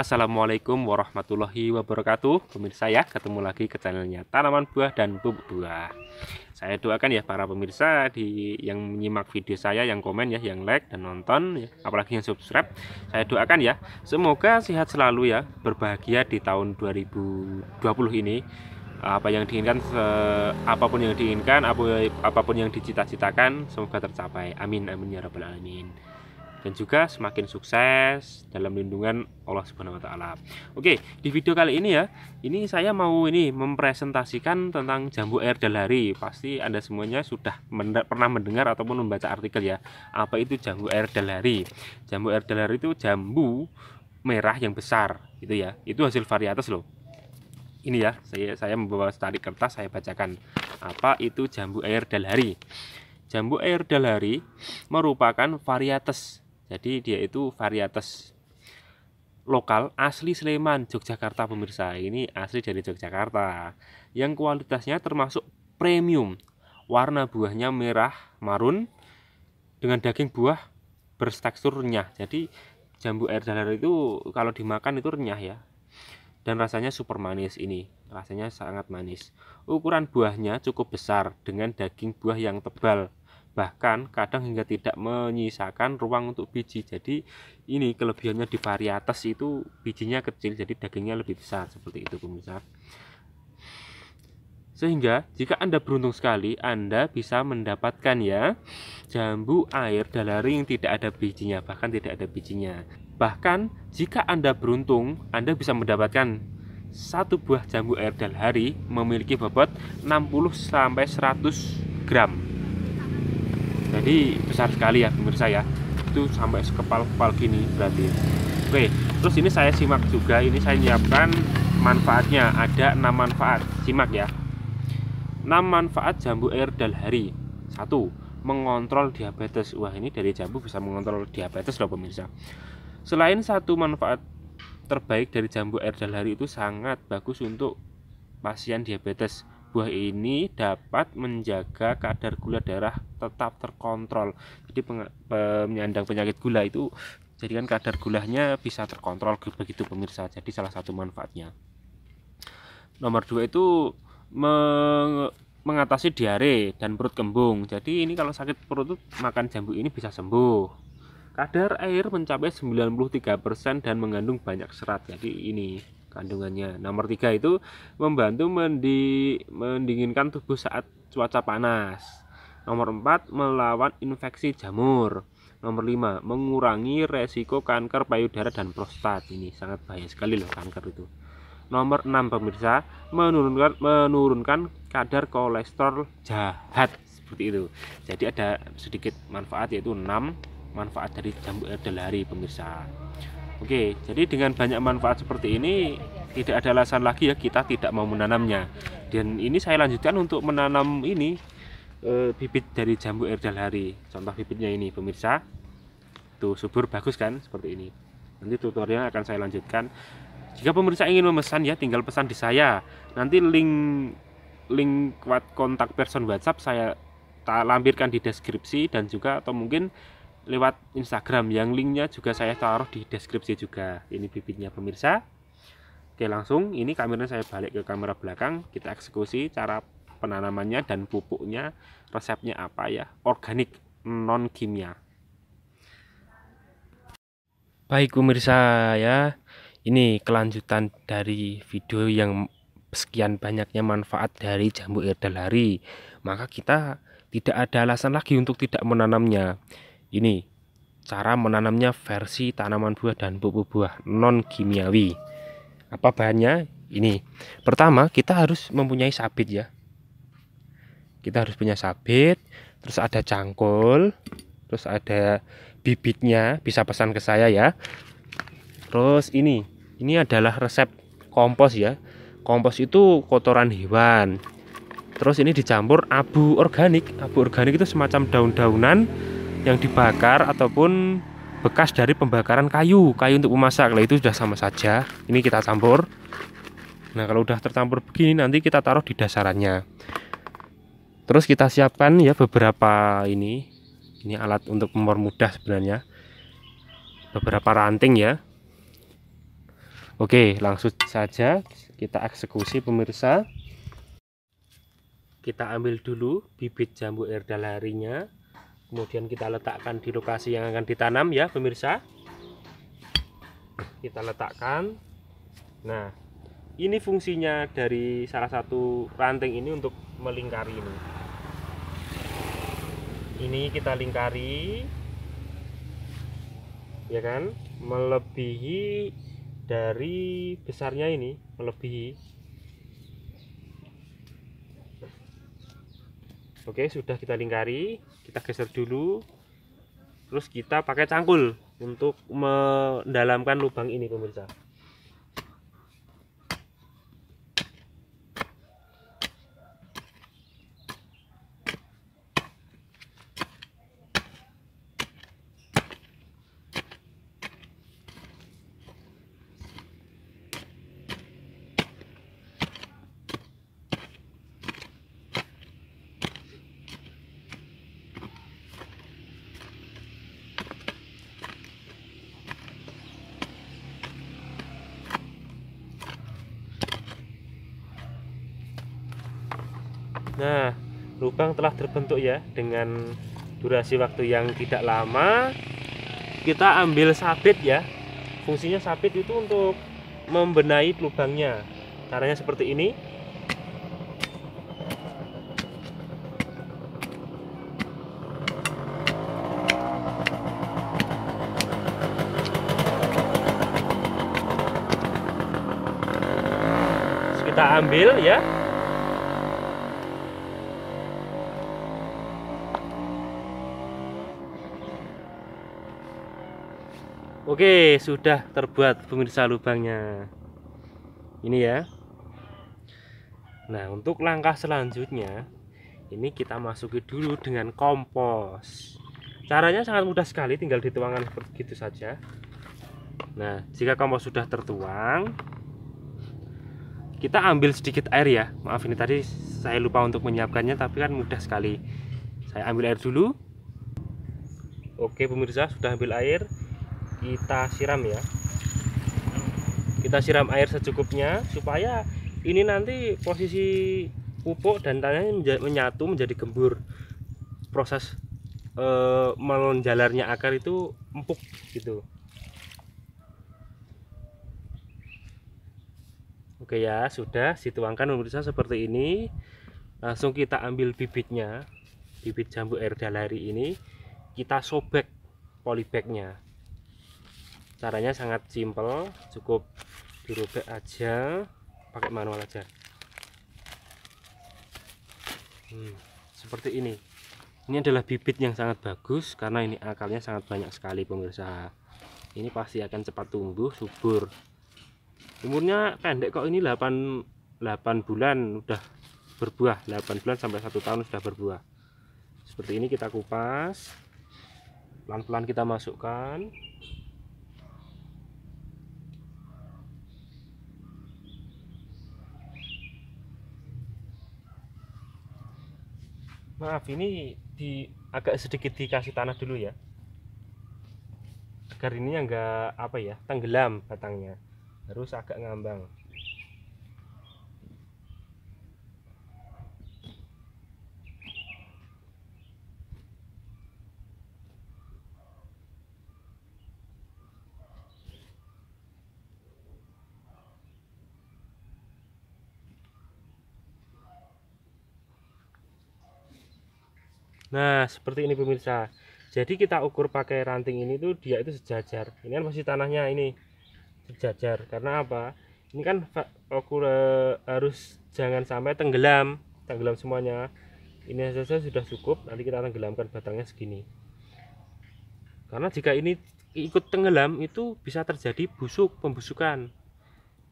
Assalamualaikum warahmatullahi wabarakatuh. Pemirsa ya, ketemu lagi ke channelnya Tanaman Buah dan Pupuk Buah. Saya doakan ya para pemirsa yang menyimak video saya, yang komen ya, yang like dan nonton ya, apalagi yang subscribe. Saya doakan ya, semoga sehat selalu ya, berbahagia di tahun 2020 ini. Apa yang diinginkan, apapun yang diinginkan, apapun yang dicita-citakan, semoga tercapai. Amin amin ya rabbal alamin. Dan juga semakin sukses dalam lindungan Allah Subhanahu wa taala. Oke, di video kali ini ya, ini saya mau mempresentasikan tentang Jambu Air Dalhari. Pasti Anda semuanya sudah pernah mendengar ataupun membaca artikel ya. Apa itu Jambu Air Dalhari? Jambu Air Dalhari itu jambu merah yang besar gitu ya. Itu hasil varietas loh. Ini ya, saya membawa secari kertas, saya bacakan. Apa itu Jambu Air Dalhari? Jambu Air Dalhari merupakan varietas. Jadi dia itu varietas lokal asli Sleman, Yogyakarta pemirsa. Ini asli dari Yogyakarta. Yang kualitasnya termasuk premium. Warna buahnya merah marun dengan daging buah bertekstur renyah. Jadi jambu air dalhari itu kalau dimakan itu renyah ya. Dan rasanya super manis, ini rasanya sangat manis. Ukuran buahnya cukup besar dengan daging buah yang tebal. Bahkan kadang hingga tidak menyisakan ruang untuk biji. Jadi ini kelebihannya di varietas itu bijinya kecil, jadi dagingnya lebih besar seperti itu pemirsa. Sehingga jika Anda beruntung sekali, Anda bisa mendapatkan ya jambu air dalhari yang tidak ada bijinya, bahkan tidak ada bijinya. Bahkan jika Anda beruntung, Anda bisa mendapatkan satu buah jambu air dalhari memiliki bobot 60-100 gram. Jadi besar sekali ya pemirsa ya, itu sampai sekepal-kepal gini berarti. Oke, terus ini saya simak juga, ini saya nyiapkan manfaatnya, ada 6 manfaat, simak ya. 6 manfaat jambu air dalhari. 1. Mengontrol diabetes. Wah, ini dari jambu bisa mengontrol diabetes loh pemirsa. Selain satu manfaat terbaik dari jambu air dalhari itu sangat bagus untuk pasien diabetes. Buah ini dapat menjaga kadar gula darah tetap terkontrol. Jadi penyandang penyakit gula itu jadikan kadar gulanya bisa terkontrol begitu pemirsa. Jadi salah satu manfaatnya. Nomor 2 itu mengatasi diare dan perut kembung. Jadi ini kalau sakit perut makan jambu ini bisa sembuh. Kadar air mencapai 93% dan mengandung banyak serat. Jadi ini kandungannya. Nomor 3 itu membantu mendinginkan tubuh saat cuaca panas. Nomor 4 melawan infeksi jamur. Nomor 5 mengurangi resiko kanker payudara dan prostat. Ini sangat bahaya sekali loh kanker itu. Nomor 6 pemirsa menurunkan kadar kolesterol jahat seperti itu. Jadi ada sedikit manfaat yaitu 6 manfaat dari jambu air dalhari pemirsa. Oke, jadi dengan banyak manfaat seperti ini tidak ada alasan lagi ya kita tidak mau menanamnya. Dan ini saya lanjutkan untuk menanam ini bibit dari jambu air dalhari. Contoh bibitnya ini pemirsa. Tuh subur bagus kan seperti ini. Nanti tutorialnya akan saya lanjutkan. Jika pemirsa ingin memesan ya tinggal pesan di saya. Nanti link kontak person WhatsApp saya lampirkan di deskripsi dan juga atau mungkin lewat Instagram yang linknya juga saya taruh di deskripsi juga. Ini bibitnya pemirsa. Oke, langsung ini kameranya saya balik ke kamera belakang, kita eksekusi cara penanamannya dan pupuknya, resepnya apa ya, organik non kimia. Baik pemirsa ya, ini kelanjutan dari video yang sekian banyaknya manfaat dari jambu air dalhari. Maka kita tidak ada alasan lagi untuk tidak menanamnya. Ini cara menanamnya versi tanaman buah dan pupuk buah non kimiawi. Apa bahannya? Ini pertama kita harus mempunyai sabit ya. Kita harus punya sabit, terus ada cangkul, terus ada bibitnya, bisa pesan ke saya ya. Terus ini adalah resep kompos ya. Kompos itu kotoran hewan. Terus ini dicampur abu organik. Abu organik itu semacam daun-daunan yang dibakar ataupun bekas dari pembakaran kayu untuk memasak lah, itu sudah sama saja. Ini kita campur. Nah kalau udah tercampur begini nanti kita taruh di dasarannya. Terus kita siapkan ya beberapa ini alat untuk mempermudah sebenarnya, beberapa ranting ya. Oke, langsung saja kita eksekusi pemirsa. Kita ambil dulu bibit jambu air dalharinya, kemudian kita letakkan di lokasi yang akan ditanam ya pemirsa. Kita letakkan. Nah, ini fungsinya dari salah satu ranting ini untuk melingkari ini. Ini kita lingkari, ya kan? Melebihi dari besarnya ini, melebihi. Oke, sudah kita lingkari, kita geser dulu. Terus kita pakai cangkul untuk mendalamkan lubang ini, pemirsa. Nah, lubang telah terbentuk ya. Dengan durasi waktu yang tidak lama, kita ambil sabit ya. Fungsinya sabit itu untuk membenahi lubangnya. Caranya seperti ini. Terus kita ambil ya. Oke, sudah terbuat pemirsa lubangnya. Ini ya. Nah, untuk langkah selanjutnya, ini kita masuki dulu dengan kompos. Caranya sangat mudah sekali, tinggal dituangkan seperti itu saja. Nah, jika kompos sudah tertuang, kita ambil sedikit air ya. Maaf, ini tadi saya lupa untuk menyiapkannya, tapi kan mudah sekali. Saya ambil air dulu. Oke pemirsa, sudah ambil air. Kita siram ya, kita siram air secukupnya supaya ini nanti posisi pupuk dan tanahnya menyatu menjadi gembur. Proses melonjalarnya akar itu empuk gitu. Oke ya, sudah dituangkan pemirsa seperti ini. Langsung kita ambil bibitnya, bibit jambu air dalhari ini, kita sobek polybagnya. Caranya sangat simpel, cukup dirobek aja, pakai manual aja. Seperti ini. Ini adalah bibit yang sangat bagus karena ini akarnya sangat banyak sekali pemirsa. Ini pasti akan cepat tumbuh, subur. Umurnya pendek kok, ini 8 bulan udah berbuah, 8 bulan sampai 1 tahun sudah berbuah. Seperti ini kita kupas. Pelan-pelan kita masukkan. Maaf, ini agak sedikit dikasih tanah dulu ya, agar ini enggak apa ya, tenggelam batangnya, harus agak ngambang. Nah, seperti ini pemirsa. Jadi kita ukur pakai ranting ini tuh, dia itu sejajar. Ini kan masih tanahnya ini sejajar. Karena apa? Ini kan ukur harus jangan sampai tenggelam, tenggelam semuanya. Ini saja sudah cukup. Nanti kita tenggelamkan batangnya segini. Karena jika ini ikut tenggelam itu bisa terjadi pembusukan.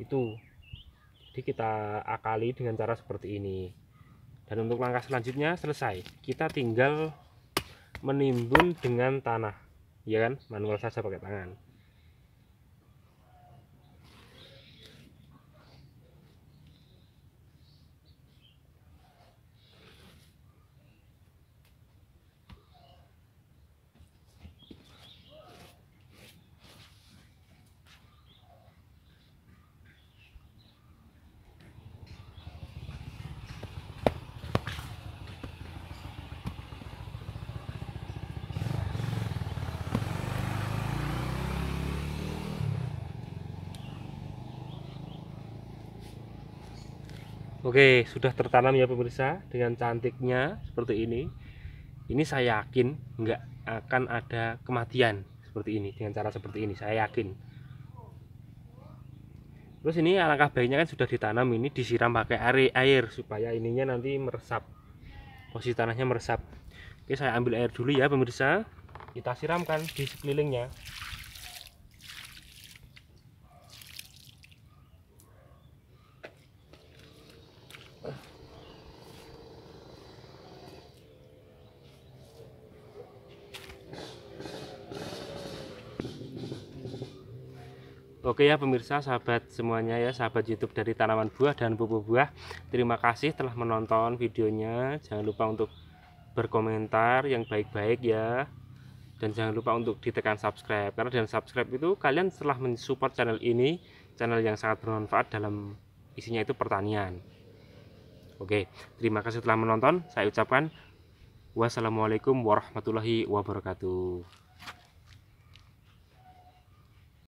Itu. Jadi kita akali dengan cara seperti ini. Dan untuk langkah selanjutnya selesai, kita tinggal menimbun dengan tanah, ya kan, manual saja pakai tangan. Oke, sudah tertanam ya pemirsa, dengan cantiknya seperti ini. Ini saya yakin nggak akan ada kematian seperti ini, dengan cara seperti ini, saya yakin. Terus ini alangkah baiknya kan sudah ditanam ini disiram pakai air supaya ininya nanti meresap, posisi tanahnya meresap. Oke, saya ambil air dulu ya pemirsa, kita siramkan di sekelilingnya. Oke ya pemirsa, sahabat semuanya ya, sahabat YouTube dari Tanaman Buah dan Pupuk Buah, terima kasih telah menonton videonya. Jangan lupa untuk berkomentar yang baik-baik ya, dan jangan lupa untuk ditekan subscribe, karena dengan subscribe itu kalian telah mensupport channel ini, channel yang sangat bermanfaat dalam isinya itu pertanian. Oke, terima kasih telah menonton. Saya ucapkan wassalamualaikum warahmatullahi wabarakatuh.